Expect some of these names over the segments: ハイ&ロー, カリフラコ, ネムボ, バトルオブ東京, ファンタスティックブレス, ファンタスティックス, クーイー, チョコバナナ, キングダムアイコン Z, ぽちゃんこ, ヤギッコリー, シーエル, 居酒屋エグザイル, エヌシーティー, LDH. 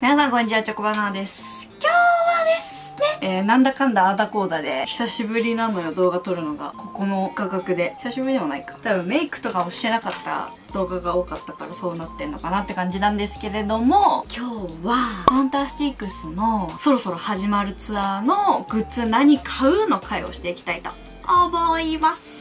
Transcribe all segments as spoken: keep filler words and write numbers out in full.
皆さんこんにちは、チョコバナナです。今日はですね、えー、なんだかんだあだこうだで、久しぶりなのよ、動画撮るのが。ここの価格で。久しぶりでもないか。多分メイクとかもしてなかった動画が多かったからそうなってんのかなって感じなんですけれども、今日は、ファンタスティックスのそろそろ始まるツアーのグッズ何買うの回をしていきたいと思います。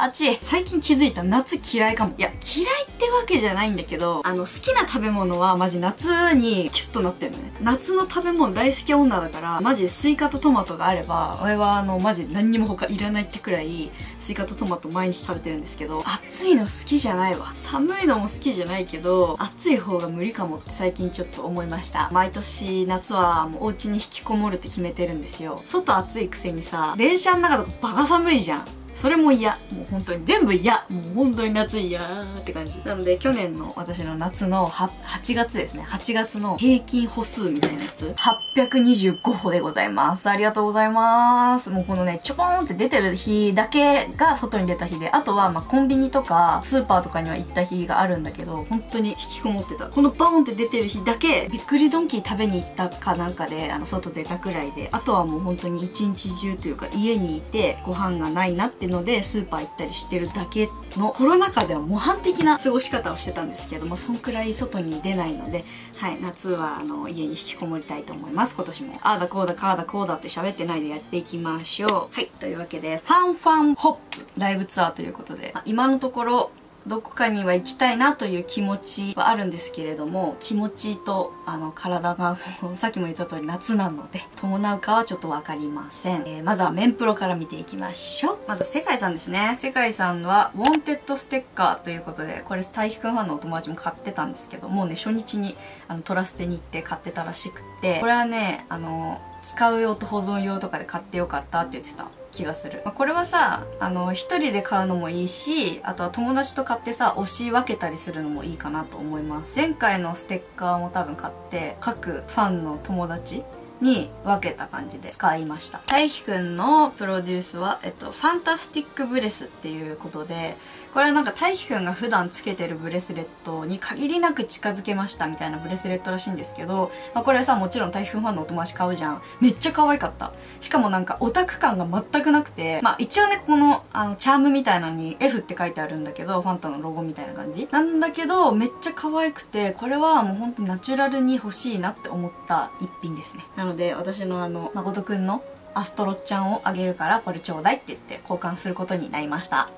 あち、最近気づいた、夏嫌いかも。いや、嫌いってわけじゃないんだけど、あの、好きな食べ物はマジ夏にキュッとなってるのね。夏の食べ物大好き女だから、マジスイカとトマトがあれば、俺はあの、マジ何にも他いらないってくらい、スイカとトマト毎日食べてるんですけど、暑いの好きじゃないわ。寒いのも好きじゃないけど、暑い方が無理かもって最近ちょっと思いました。毎年夏はもうお家に引きこもるって決めてるんですよ。外暑いくせにさ、電車の中とかバカ寒いじゃん。それも嫌。もう本当に、全部嫌。もう本当に夏嫌ーって感じ。なので、去年の私の夏のはちがつですね。はちがつの平均歩数みたいなやつ。はっぴゃくにじゅうごほでございます。ありがとうございます。もうこのね、ちょこーんって出てる日だけが外に出た日で、あとはまあコンビニとかスーパーとかには行った日があるんだけど、本当に引きこもってた。このバーンって出てる日だけ、びっくりドンキー食べに行ったかなんかで、あの、外出たくらいで、あとはもう本当に一日中というか家にいてご飯がないなってのでスーパー行ったりしてるだけの、コロナ禍では模範的な過ごし方をしてたんですけども、そんくらい外に出ないので、はい、夏はあの家に引きこもりたいと思います。今年もああだこうだかあだこうだって喋ってないでやっていきましょう。はい、というわけでファンファンホップライブツアーということで、今のところどこかには行きたいなという気持ちはあるんですけれども、気持ちとあの体がさっきも言った通り夏なので伴うかはちょっと分かりません、えー、まずはメンプロから見ていきましょう。まず世界さんですね。世界さんはウォンテッドステッカーということで、これ大輝くんファンのお友達も買ってたんですけど、もうね初日にあのトラステに行って買ってたらしくって、これはねあの使う用と保存用とかで買ってよかったって言ってた気がする。まあ、これはさ、あの、一人で買うのもいいし、あとは友達と買ってさ、押し分けたりするのもいいかなと思います。前回のステッカーも多分買って、各ファンの友達に分けた感じで使いました。大輝くんのプロデュースは、えっと、ファンタスティックブレスっていうことで、これはなんか大輝くんが普段つけてるブレスレットに限りなく近づけましたみたいなブレスレットらしいんですけど、まあ、これはさ、もちろん大輝くんファンのお友達買うじゃん。めっちゃ可愛かった。しかもなんかオタク感が全くなくて、まあ一応ね、この、あの、チャームみたいなのに エフ って書いてあるんだけど、ファンタのロゴみたいな感じ。なんだけど、めっちゃ可愛くて、これはもう本当にナチュラルに欲しいなって思った一品ですね。なので、私のあの、誠くんのアストロちゃんをあげるから、これちょうだいって言って交換することになりました。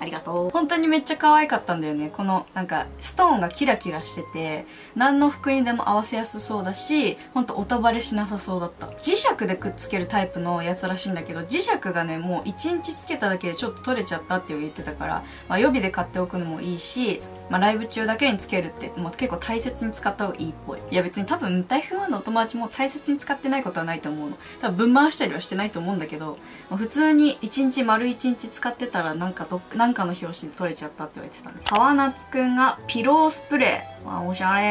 ありがとう。本当にめっちゃ可愛かったんだよね。このなんかストーンがキラキラしてて、何の服にでも合わせやすそうだし、ほんとおたばれしなさそうだった。磁石でくっつけるタイプのやつらしいんだけど、磁石がね、もういちにちつけただけでちょっと取れちゃったって言ってたから、まあ、予備で買っておくのもいいし、まあ、ライブ中だけにつけるって、もう結構大切に使った方がいいっぽい。いや別に多分、大富豪のお友達も大切に使ってないことはないと思うの。多分、ぶん回したりはしてないと思うんだけど、まあ、普通に一日丸一日使ってたらなんかどっか、なんかの表紙で取れちゃったって言われてたね。川夏くんがピロースプレー。わあ、おしゃれ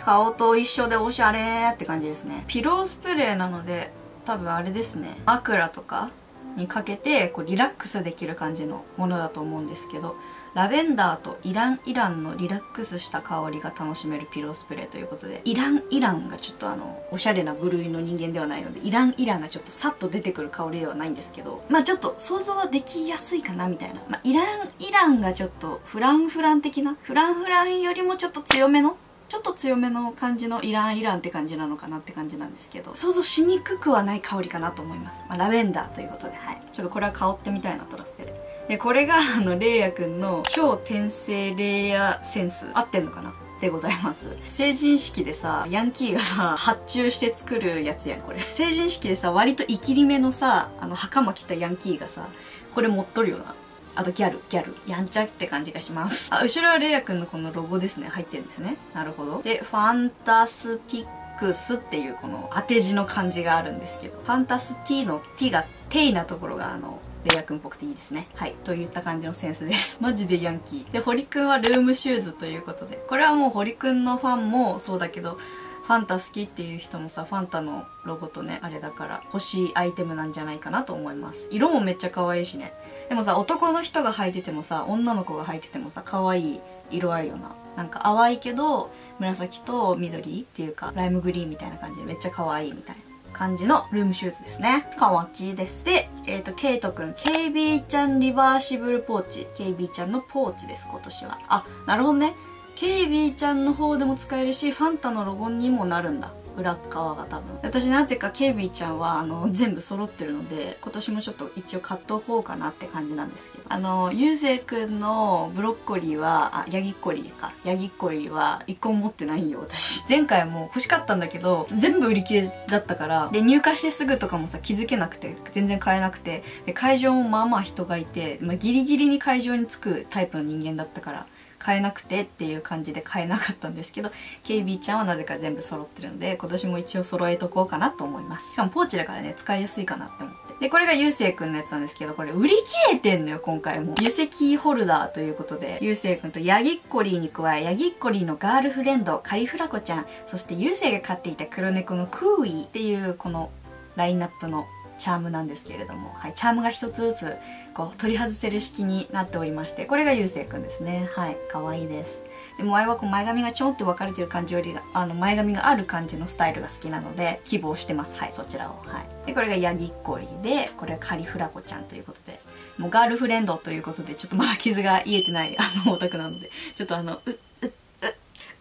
ー。顔と一緒でおしゃれーって感じですね。ピロースプレーなので、多分あれですね。枕とかにかけて、こうリラックスできる感じのものだと思うんですけど、ラベンダーとイランイランのリラックスした香りが楽しめるピロースプレーということで、イランイランがちょっとあの、おしゃれな部類の人間ではないので、イランイランがちょっとさっと出てくる香りではないんですけど、まあちょっと想像はできやすいかなみたいな。まあイランイランがちょっとフランフラン的な、フランフランよりもちょっと強めのちょっと強めの感じのイランイランって感じなのかなって感じなんですけど、想像しにくくはない香りかなと思います。まあ、ラベンダーということで、はい。ちょっとこれは香ってみたいな、トラステで。で、これが、あの、レイヤくんの超転生レイヤセンス。合ってんのかなでございます。成人式でさ、ヤンキーがさ、発注して作るやつやん、これ。成人式でさ、割とイキリめのさ、あの、袴着たヤンキーがさ、これ持っとるよな。あとギャル、ギャル。やんちゃって感じがします。あ、後ろはレイヤくんのこのロゴですね。入ってるんですね。なるほど。で、ファンタスティックスっていうこの当て字の漢字があるんですけど、ファンタスティのティがテイなところがあの、レイヤくんっぽくていいですね。はい。といった感じのセンスです。マジでヤンキー。で、堀くんはルームシューズということで、これはもう堀くんのファンもそうだけど、ファンタ好きっていう人もさ、ファンタのロゴとね、あれだから欲しいアイテムなんじゃないかなと思います。色もめっちゃ可愛いしね。でもさ、男の人が履いててもさ、女の子が履いててもさ、可愛い色合いよな。なんか淡いけど紫と緑っていうかライムグリーンみたいな感じでめっちゃ可愛いみたいな感じのルームシューズですね。かわちいです。で、えっと、ケイトくん。ケイビーちゃんリバーシブルポーチ。ケイビーちゃんのポーチです、今年は。あ、なるほどね。ケイビーちゃんの方でも使えるし、ファンタのロゴにもなるんだ。裏側が多分。私なんていうか、ケイビーちゃんは、あの、全部揃ってるので、今年もちょっと一応買っとこうかなって感じなんですけど。あの、ゆうせいくんのブロッコリーは、あ、ヤギッコリーか。ヤギッコリーは、一個も持ってないよ、私。前回も欲しかったんだけど、全部売り切れだったから、で、入荷してすぐとかもさ、気づけなくて、全然買えなくて、で、会場もまあまあ人がいて、まあ、ギリギリに会場に着くタイプの人間だったから、買えなくてっていう感じで買えなかったんですけど、ケイビーちゃんはなぜか全部揃ってるので、今年も一応揃えとこうかなと思います。しかもポーチだからね、使いやすいかなって思って。で、これがゆうせいくんのやつなんですけど、これ売り切れてんのよ、今回も。ゆうせキーホルダーということで、ゆうせいくんとヤギッコリーに加え、ヤギッコリーのガールフレンド、カリフラコちゃん、そしてゆうせいが飼っていた黒猫のクーイーっていう、このラインナップのチャームなんですけれども、はい、チャームが一つずつこう取り外せる式になっておりまして、これがゆうせいくんですね。はい、可愛いです。でも前はこう前髪がちょんって分かれてる感じより、あの前髪がある感じのスタイルが好きなので希望してます。はい、そちらを。はい、でこれがヤギッコリーで、これはカリフラコちゃんということで、もうガールフレンドということで、ちょっとまだ傷が癒えてないあのオタクなので、ちょっとあのうっうっうっうっ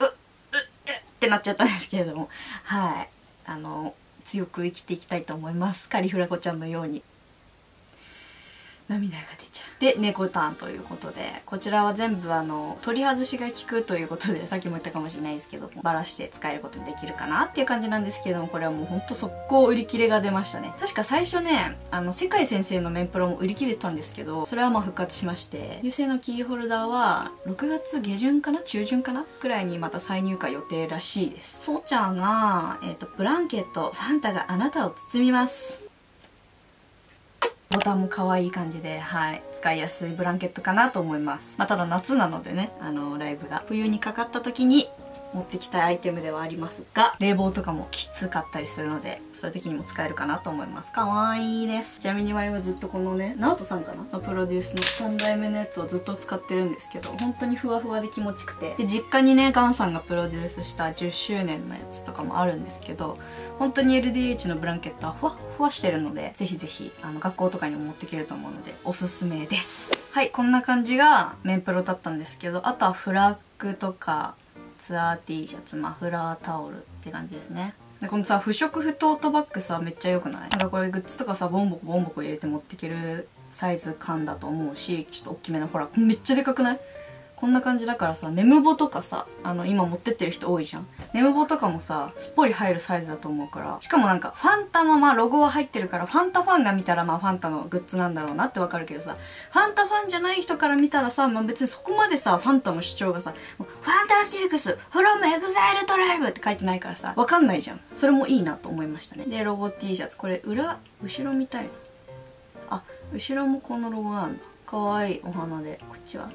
うっってなっちゃったんですけれども、はい、あの強く生きていきたいと思います。カリフラコちゃんのように。涙が出ちゃう。で、猫タンということで、こちらは全部あの取り外しが効くということで、さっきも言ったかもしれないですけども、バラして使えることもできるかなっていう感じなんですけども、これはもうほんと速攻売り切れが出ましたね。確か最初ね、あの世界先生のメンプロも売り切れてたんですけど、それはまあ復活しまして、優勢のキーホルダーはろくがつ下旬かな中旬かなくらいにまた再入荷予定らしいです。そうちゃんが、えっとブランケット、ファンタがあなたを包みます。ボタンも可愛い感じで、はい、使いやすいブランケットかなと思います。まあ、ただ夏なのでね、あの、ライブが冬にかかった時に持ってきたいアイテムではありますが、冷房とかもきつかったりするので、そういう時にも使えるかなと思います。可愛いです。ちなみにワイはずっとこのね、ナオトさんかなのプロデュースのさんだいめのやつをずっと使ってるんですけど、本当にふわふわで気持ちくて。で、実家にね、ガンさんがプロデュースしたじゅっしゅうねんのやつとかもあるんですけど、本当に エルディーエイチ のブランケットはふわっふわしてるので、ぜひぜひ、あの、学校とかにも持っていけると思うので、おすすめです。はい、こんな感じがメンプロだったんですけど、あとはフラッグとか、ツアー T シャツ、マフラー、タオルって感じですね。で、このさ、不織布トートバッグさ、めっちゃ良くない？なんかこれグッズとかさ、ボンボコボンボコ入れて持っていけるサイズ感だと思うし、ちょっと大きめの、ほら、めっちゃでかくない？こんな感じだからさ、ネムボとかさ、あの、今持ってってる人多いじゃん。ネムボとかもさ、すっぽり入るサイズだと思うから。しかもなんか、ファンタのまあロゴは入ってるから、ファンタファンが見たらまあファンタのグッズなんだろうなってわかるけどさ、ファンタファンじゃない人から見たらさ、まあ別にそこまでさ、ファンタの主張がさ、ファンタシックス、フロムエグザイルドライブって書いてないからさ、わかんないじゃん。それもいいなと思いましたね。で、ロゴ T シャツ。これ裏、後ろみたいな。あ、後ろもこのロゴなんだ。かわいいお花で。こっちは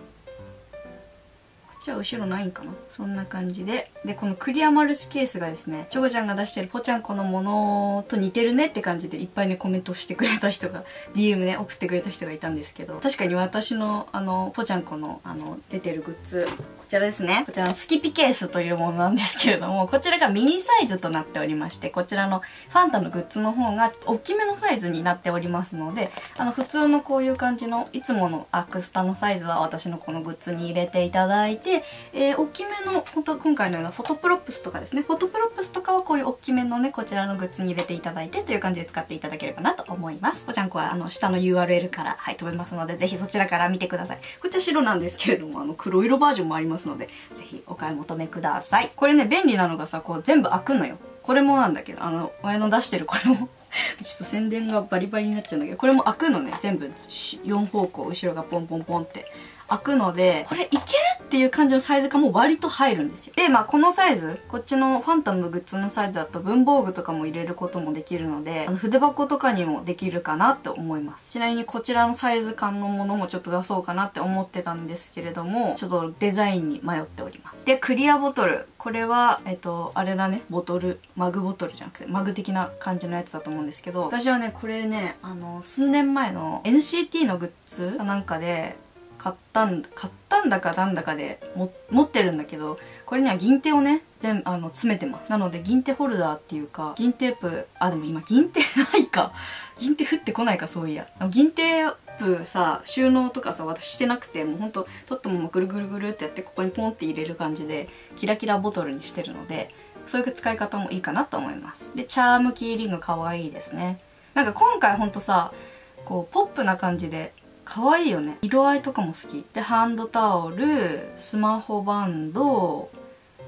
じゃあ後ろないんかな？そんな感じで。で、このクリアマルチケースがですね、ちょこちゃんが出してるぽちゃんこのものと似てるねって感じでいっぱいねコメントしてくれた人が、ディーエム ね送ってくれた人がいたんですけど、確かに私のあの、ぽちゃんこのあの、出てるグッズ、こちらですね。こちらのスキピケースというものなんですけれども、こちらがミニサイズとなっておりまして、こちらのファンタのグッズの方が大きめのサイズになっておりますので、あの、普通のこういう感じの、いつものアクスタのサイズは私のこのグッズに入れていただいて、えー、大きめのこと今回のようなフォトプロップスとかですね、フォトプロップスとかはこういう大きめのねこちらのグッズに入れていただいてという感じで使っていただければなと思います。ぽちゃんこはあの下の ユーアールエル から、はい、飛べますので、ぜひそちらから見てください。こちら白なんですけれども、あの黒色バージョンもありますので、ぜひお買い求めください。これね便利なのがさ、こう全部開くのよ。これもなんだけど、あの前の出してるこれもちょっと宣伝がバリバリになっちゃうんだけど、これも開くのね、全部よんほうこう後ろがポンポンポンって開くので、これいけるっていう感じのサイズ感も割と入るんですよ。で、まあこのサイズ、こっちのファンタのグッズのサイズだと文房具とかも入れることもできるので、あの筆箱とかにもできるかなって思います。ちなみにこちらのサイズ感のものもちょっと出そうかなって思ってたんですけれども、ちょっとデザインに迷っております。で、クリアボトル。これは、えっと、あれだね、ボトル、マグボトルじゃなくて、マグ的な感じのやつだと思うんですけど、私はね、これね、あの、数年前の エヌシーティー のグッズかなんかで、買ったん買ったんだかなんだかでも持ってるんだけど、これには銀手をね全あの詰めてます。なので銀手ホルダーっていうか銀テープ、あでも今銀手ないか、銀手降ってこないか。そういや銀テープさ収納とかさ私してなくて、もうほんと取ったままぐるぐるぐるってやってここにポンって入れる感じでキラキラボトルにしてるので、そういう使い方もいいかなと思います。でチャームキーリングかわいいですね。なんか今回ほんとさこうポップな感じで可愛いよね。色合いとかも好きで、ハンドタオル、スマホバンド、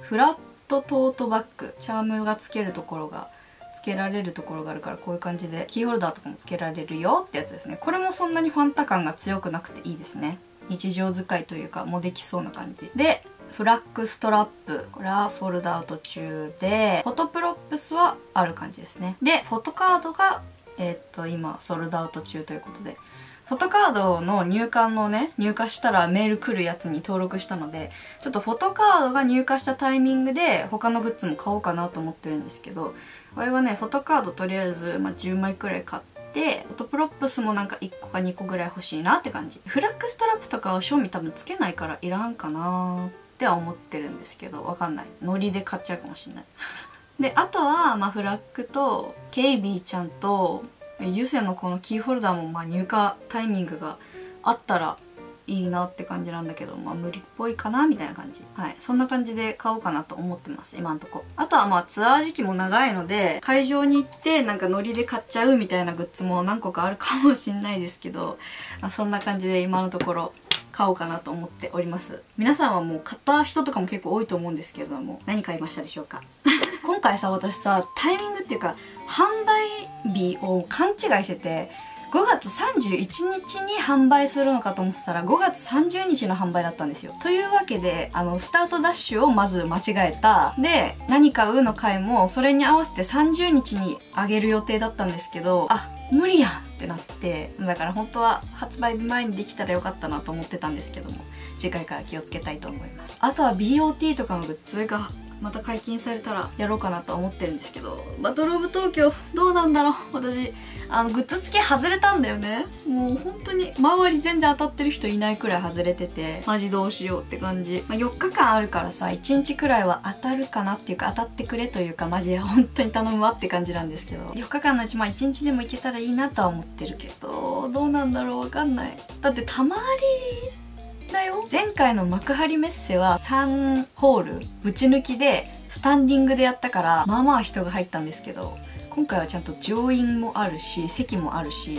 フラットトートバッグ、チャームがつけるところがつけられるところがあるから、こういう感じでキーホルダーとかもつけられるよってやつですね。これもそんなにファンタ感が強くなくていいですね。日常使いというかもうできそうな感じで、フラッグストラップ、これはソールドアウト中で、フォトプロップスはある感じですね。でフォトカードがえっと今ソールドアウト中ということで、フォトカードの入荷のね、入荷したらメール来るやつに登録したので、ちょっとフォトカードが入荷したタイミングで他のグッズも買おうかなと思ってるんですけど、わいはね、フォトカードとりあえず、まあ、じゅうまいくらい買って、フォトプロップスもなんかいっこかにこぐらい欲しいなって感じ。フラッグストラップとかは正味多分つけないからいらんかなーっては思ってるんですけど、わかんない。ノリで買っちゃうかもしれない。で、あとは、まあ、フラッグと、ケイビーちゃんと、ユセのこのキーホルダーもまあ入荷タイミングがあったらいいなって感じなんだけど、まあ無理っぽいかなみたいな感じ。はい。そんな感じで買おうかなと思ってます、今んとこ。あとはまあツアー時期も長いので、会場に行ってなんかノリで買っちゃうみたいなグッズも何個かあるかもしんないですけど、まあ、そんな感じで今のところ買おうかなと思っております。皆さんはもう買った人とかも結構多いと思うんですけれども、何買いましたでしょうか？今回さ、私さ、タイミングっていうか、販売日を勘違いしてて、ごがつさんじゅういちにちに販売するのかと思ってたら、ごがつさんじゅうにちの販売だったんですよ。というわけで、あの、スタートダッシュをまず間違えた。で、何買うの回も、それに合わせてさんじゅうにちにあげる予定だったんですけど、あ、無理やんってなって、だから本当は発売日前にできたらよかったなと思ってたんですけども、次回から気をつけたいと思います。あとは ビーオーティー とかのグッズが、また解禁されたらやろうかなとは思ってるんですけど、バトルオブ東京どうなんだろう。私あのグッズ付け外れたんだよね。もう本当に周り全然当たってる人いないくらい外れてて、マジどうしようって感じ。まあ、よっかかんあるからさ、いちにちくらいは当たるかなっていうか、当たってくれというか、マジで本当に頼むわって感じなんですけど、よっかかんのうちまあいちにちでもいけたらいいなとは思ってるけど、どうなんだろう、わかんない。だってたまりだよ。前回の幕張メッセはさんホールぶち抜きでスタンディングでやったから、まあまあ人が入ったんですけど、今回はちゃんと上院もあるし席もあるし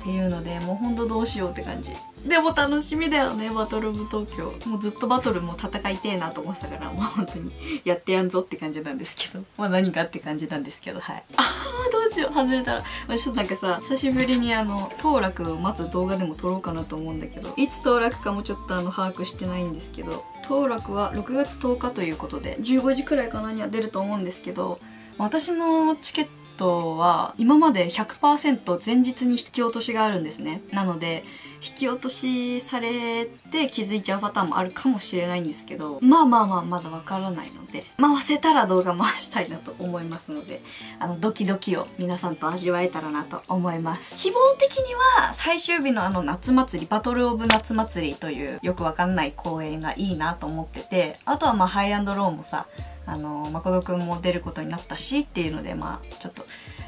っていうので、もうほんとどうしようって感じ。でも楽しみだよね、バトルオブ東京。もうずっとバトルも戦いてえなと思ってたから、もう本当にやってやんぞって感じなんですけど、まあ何かって感じなんですけど、はい。あーどうしよう、外れたら。まあ、ちょっとなんかさ、久しぶりにあの、当落を待つ動画でも撮ろうかなと思うんだけど、いつ当落かもちょっとあの、把握してないんですけど、当落はろくがつとおかということで、じゅうごじくらいかなには出ると思うんですけど、私のチケットは今まで ひゃくパーセント 前日に引き落としがあるんですね。なので引き落としされて気づいちゃうパターンもあるかもしれないんですけど、まあまあまあまだわからないので、回せたら動画回したいなと思いますので、あのドキドキを皆さんと味わえたらなと思います。希望的には最終日のあの夏祭り、バトルオブ夏祭りというよくわかんない公演がいいなと思ってて、あとはまあハイ&ローもさ、あの誠くんも出ることになったしっていうので、まあちょっと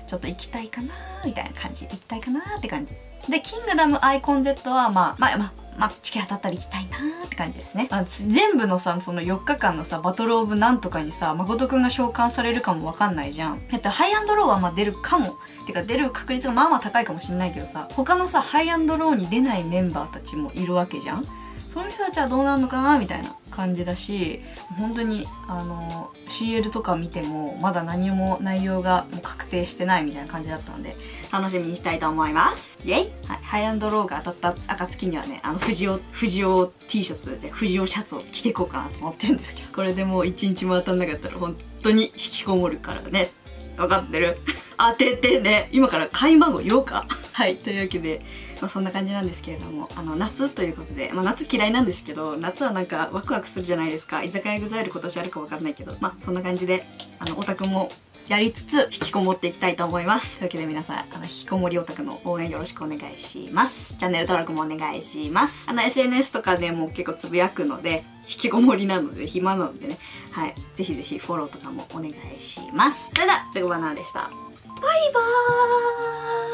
ちょっと行きたいかなーみたいな感じ、行きたいかなーって感じで、キングダムアイコン Z はまあまあまあ、まあ、チケ当たったら行きたいなーって感じですね。あ全部のさ、そのよっかかんのさバトルオブなんとかにさ、誠くんが召喚されるかもわかんないじゃん。だってハイ&ローはまあ出るかもってか、出る確率がまあまあ高いかもしんないけどさ、他のさハイ&ローに出ないメンバーたちもいるわけじゃん。その人たちはどうなるのかなみたいな感じだし、本当にあの シーエル とか見てもまだ何も内容がもう確定してないみたいな感じだったので、楽しみにしたいと思います。イェイ、はい、ハイ&ローが当たった暁にはね、あの藤尾藤尾 T シャツで藤尾シャツを着ていこうかなと思ってるんですけど、これでもう一日も当たんなかったら本当に引きこもるからね、分かってる当ててね、今から買いまごようかはい、というわけで、まあ、そんな感じなんですけれども、あの夏ということで、まあ、夏嫌いなんですけど、夏はなんかワクワクするじゃないですか。居酒屋エグザイル今年あるか分かんないけど、まあそんな感じであのオタクもやりつつ引きこもっていきたいと思います。というわけで皆さん、あの引きこもりオタクの応援よろしくお願いします。チャンネル登録もお願いします。あの エスエヌエス とかでも結構つぶやくので、引きこもりなので暇なのでね、はい、ぜひぜひフォローとかもお願いします。それでは、ちゃこばななでした。バイバ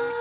ーイ。